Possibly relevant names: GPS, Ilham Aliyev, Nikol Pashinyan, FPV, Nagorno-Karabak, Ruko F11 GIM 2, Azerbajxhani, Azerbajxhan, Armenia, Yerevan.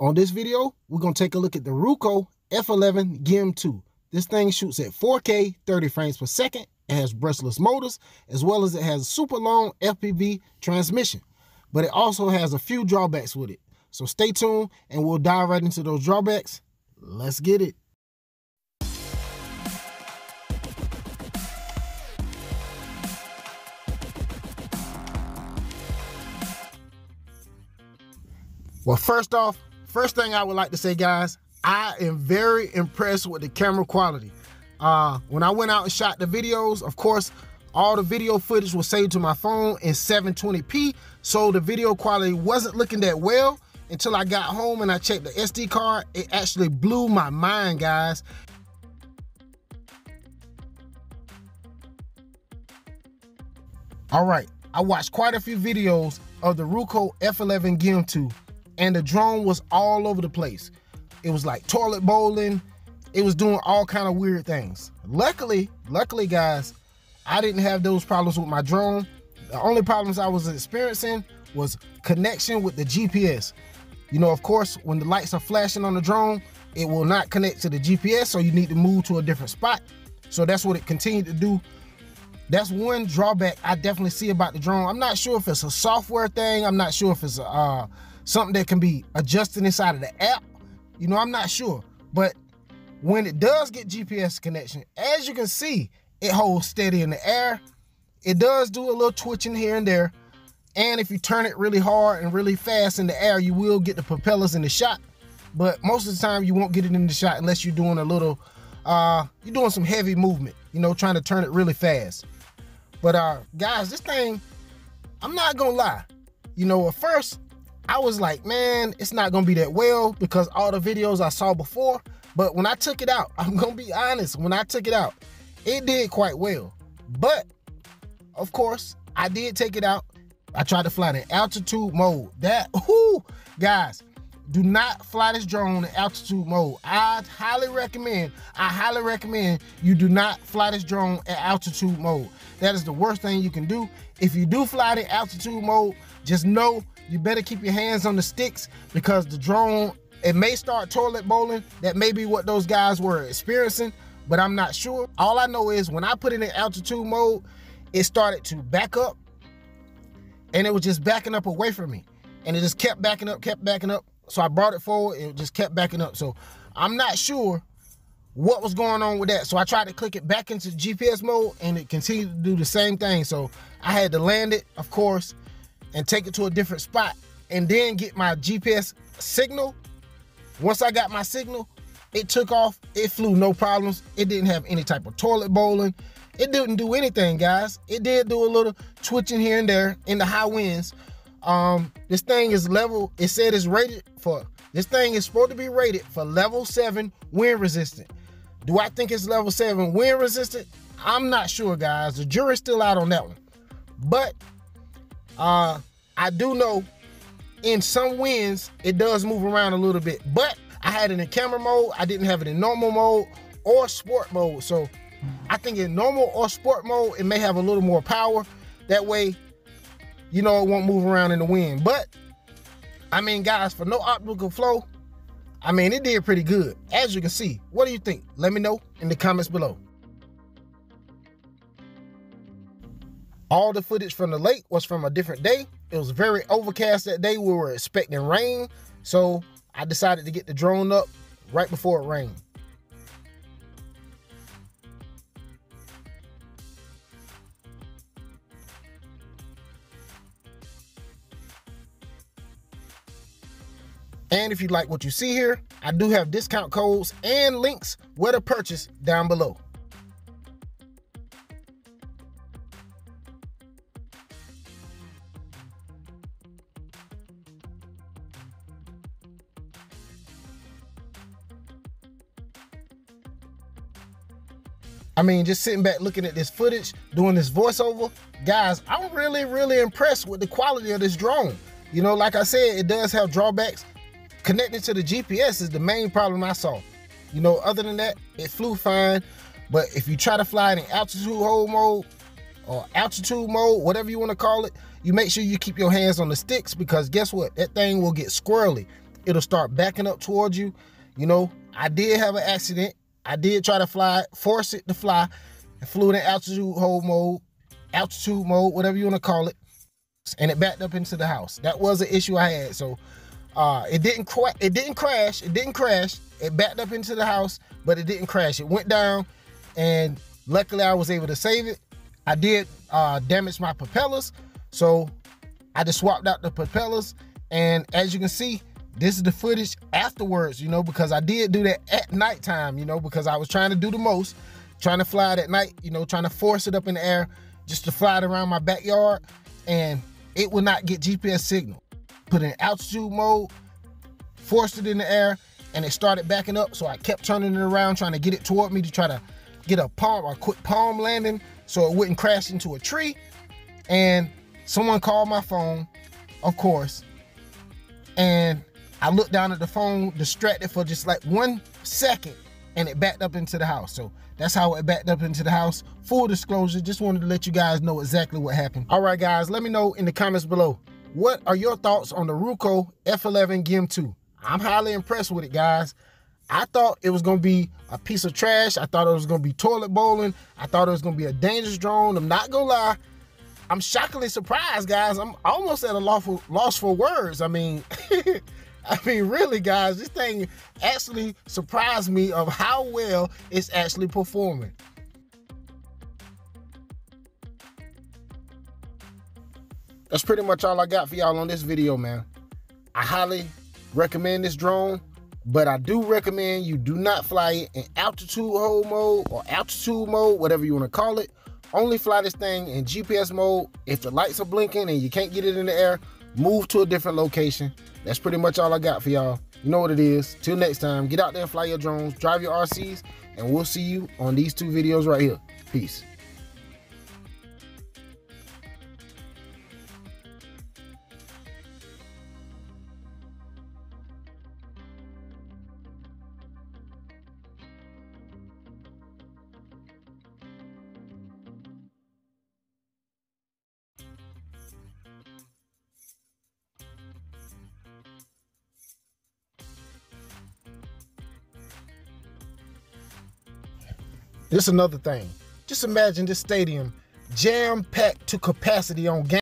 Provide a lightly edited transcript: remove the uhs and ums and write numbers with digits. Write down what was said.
On this video, we're going to take a look at the Ruko F11 GIM 2. This thing shoots at 4K, 30 frames per second. It has brushless motors, as well as it has a super long FPV transmission. But it also has a few drawbacks with it. So stay tuned and we'll dive right into those drawbacks. Let's get it. Well, first thing I would like to say, guys, I am very impressed with the camera quality. When I went out and shot the videos, of course, all the video footage was saved to my phone in 720p, so the video quality wasn't looking that well until I got home and I checked the SD card. It actually blew my mind, guys. All right, I watched quite a few videos of the Ruko F11 GIM 2. And the drone was all over the place. It was like toilet bowling. It was doing all kind of weird things. Luckily, guys, I didn't have those problems with my drone. The only problems I was experiencing was connection with the GPS. You know, of course, when the lights are flashing on the drone, it will not connect to the GPS, so you need to move to a different spot. So that's what it continued to do. That's one drawback I definitely see about the drone. I'm not sure if it's a software thing. I'm not sure if it's a something that can be adjusted inside of the app. You know, I'm not sure. But when it does get GPS connection, as you can see, it holds steady in the air. It does do a little twitching here and there. And if you turn it really hard and really fast in the air, you will get the propellers in the shot. But most of the time you won't get it in the shot unless you're doing a little, you're doing some heavy movement, you know, trying to turn it really fast. But guys, this thing, I'm not gonna lie. You know, at first, I was like, man, it's not gonna be that well because all the videos I saw before. But when I took it out, I'm gonna be honest, when I took it out, it did quite well. But of course, I did take it out. I tried to fly it in altitude mode. Guys, do not fly this drone in altitude mode. I highly recommend you do not fly this drone at altitude mode. That is the worst thing you can do. If you do fly it in altitude mode, just know you better keep your hands on the sticks because the drone, it may start toilet bowling. That may be what those guys were experiencing, but I'm not sure. All I know is when I put it in altitude mode, it started to back up and it was just backing up away from me. And it just kept backing up. So I brought it forward, it just kept backing up. So I'm not sure what was going on with that. So I tried to click it back into GPS mode and it continued to do the same thing. So I had to land it, of course, and take it to a different spot and then get my GPS signal. Once I got my signal, it took off, it flew no problems. It didn't have any type of toilet bowling. It didn't do anything, guys. It did do a little twitching here and there in the high winds. This thing is level, it said it's rated for, this thing is supposed to be rated for level 7 wind resistant. Do I think it's level 7 wind resistant? I'm not sure, guys. The jury's still out on that one. But I do know in some winds, it does move around a little bit, but I had it in camera mode. I didn't have it in normal mode or sport mode. So I think in normal or sport mode, it may have a little more power. That way, you know, it won't move around in the wind. But I mean, guys, for no optical flow, I mean, it did pretty good. As you can see, what do you think? Let me know in the comments below. All the footage from the lake was from a different day. It was very overcast that day. We were expecting rain. So I decided to get the drone up right before it rained. And if you like what you see here, I do have discount codes and links where to purchase down below. I mean, just sitting back looking at this footage, doing this voiceover, guys, I'm really, really impressed with the quality of this drone. You know, like I said, it does have drawbacks. Connecting to the GPS is the main problem I saw. You know, other than that, it flew fine. But if you try to fly it in altitude mode, whatever you want to call it, you make sure you keep your hands on the sticks because guess what? That thing will get squirrely. it'll start backing up towards you. You know, I did have an accident. I did try to fly, force it to fly. I flew it in altitude hold mode, altitude mode, whatever you want to call it. And it backed up into the house. That was an issue I had. So it didn't crash. It backed up into the house, but it didn't crash. It went down, and luckily I was able to save it. I did damage my propellers, so I just swapped out the propellers. And as you can see, this is the footage afterwards, you know, because I did do that at nighttime, you know, because I was trying to do the most, trying to fly it at night, you know, trying to force it up in the air just to fly it around my backyard, and it would not get GPS signal. Put it in altitude mode, forced it in the air, and it started backing up. So I kept turning it around, trying to get it toward me to try to get a quick palm landing so it wouldn't crash into a tree. And someone called my phone, of course. And I looked down at the phone, distracted for just like 1 second, and it backed up into the house. So that's how it backed up into the house. Full disclosure, just wanted to let you guys know exactly what happened. All right, guys, let me know in the comments below, what are your thoughts on the Ruko F11 GIM 2? I'm highly impressed with it, guys. I thought it was going to be a piece of trash. I thought it was going to be toilet bowling. I thought it was going to be a dangerous drone. I'm not going to lie, I'm shockingly surprised, guys. I'm almost at a loss for words. I mean, really, guys, this thing actually surprised me of how well it's actually performing. That's pretty much all I got for y'all on this video, man. I highly recommend this drone, but I do recommend you do not fly it in altitude hold mode or altitude mode, whatever you want to call it. Only fly this thing in GPS mode. If the lights are blinking and you can't get it in the air, move to a different location. That's pretty much all I got for y'all. You know what it is. Till next time, get out there and fly your drones, drive your RCs, and we'll see you on these two videos right here. Peace. This is another thing. Just imagine this stadium jam-packed to capacity on game.